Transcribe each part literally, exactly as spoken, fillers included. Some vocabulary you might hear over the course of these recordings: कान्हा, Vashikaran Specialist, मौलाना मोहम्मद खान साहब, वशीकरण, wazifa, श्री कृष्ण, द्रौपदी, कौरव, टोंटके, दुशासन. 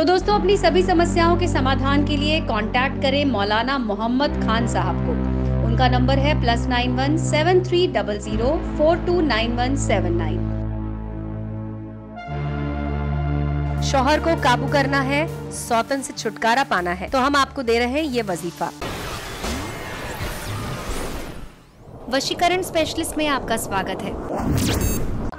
तो दोस्तों अपनी सभी समस्याओं के समाधान के लिए कांटेक्ट करें मौलाना मोहम्मद खान साहब को। उनका नंबर है plus nine one seven three double zero four two nine one seven nine. शौहर को काबू करना है, सौतन से छुटकारा पाना है, तो हम आपको दे रहे हैं ये वजीफा। वशीकरण स्पेशलिस्ट में आपका स्वागत है।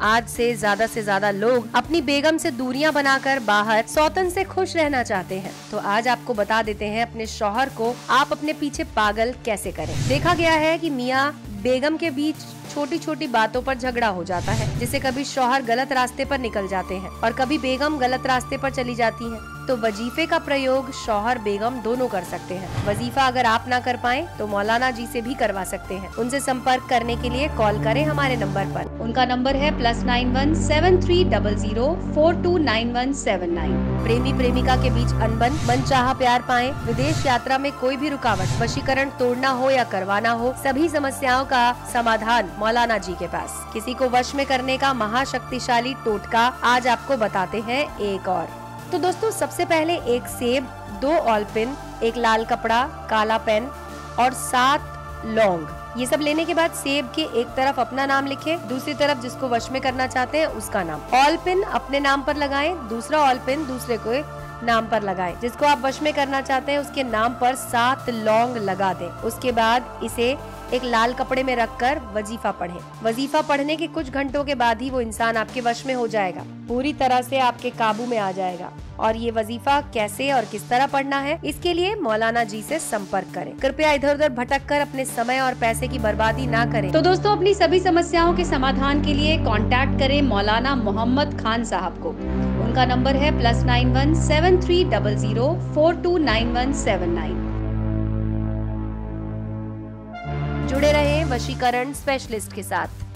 आज से ज्यादा से ज्यादा लोग अपनी बेगम से दूरियां बनाकर बाहर सौतन से खुश रहना चाहते हैं, तो आज आपको बता देते हैं अपने शौहर को आप अपने पीछे पागल कैसे करें। देखा गया है कि मियाँ बेगम के बीच छोटी छोटी बातों पर झगड़ा हो जाता है, जिससे कभी शौहर गलत रास्ते पर निकल जाते हैं और कभी बेगम गलत रास्ते पर चली जाती है। तो वजीफे का प्रयोग शौहर बेगम दोनों कर सकते हैं। वजीफा अगर आप ना कर पाए तो मौलाना जी से भी करवा सकते हैं। उनसे संपर्क करने के लिए कॉल करें हमारे नंबर पर। उनका नंबर है plus nine one seven three double zero four two nine one seven nine. प्रेमी प्रेमिका के बीच अनबन, मनचाहा प्यार पाए, विदेश यात्रा में कोई भी रुकावट, वशीकरण तोड़ना हो या करवाना हो, सभी समस्याओं का समाधान मौलाना जी के पास। किसी को वश में करने का महाशक्तिशाली टोटका आज आपको बताते हैं एक और। तो दोस्तों सबसे पहले एक सेब, दो ऑलपिन, एक लाल कपड़ा, काला पेन और सात लौंग। ये सब लेने के बाद सेब के एक तरफ अपना नाम लिखें, दूसरी तरफ जिसको वश में करना चाहते हैं उसका नाम। ऑलपिन अपने नाम पर लगाएं, दूसरा ऑलपिन दूसरे को नाम पर लगाएं। जिसको आप वश में करना चाहते हैं उसके नाम पर सात लौंग लगा दें। उसके बाद इसे एक लाल कपड़े में रखकर वजीफा पढ़ें। वजीफा पढ़ने के कुछ घंटों के बाद ही वो इंसान आपके वश में हो जाएगा, पूरी तरह से आपके काबू में आ जाएगा। और ये वजीफा कैसे और किस तरह पढ़ना है, इसके लिए मौलाना जी से संपर्क करें। कृपया इधर उधर भटक कर अपने समय और पैसे की बर्बादी ना करें। तो दोस्तों अपनी सभी समस्याओं के समाधान के लिए कांटेक्ट करें मौलाना मोहम्मद खान साहब को। उनका नंबर है plus nine one seven three double zero four two nine one seven nine. जुड़े रहें वशीकरण स्पेशलिस्ट के साथ।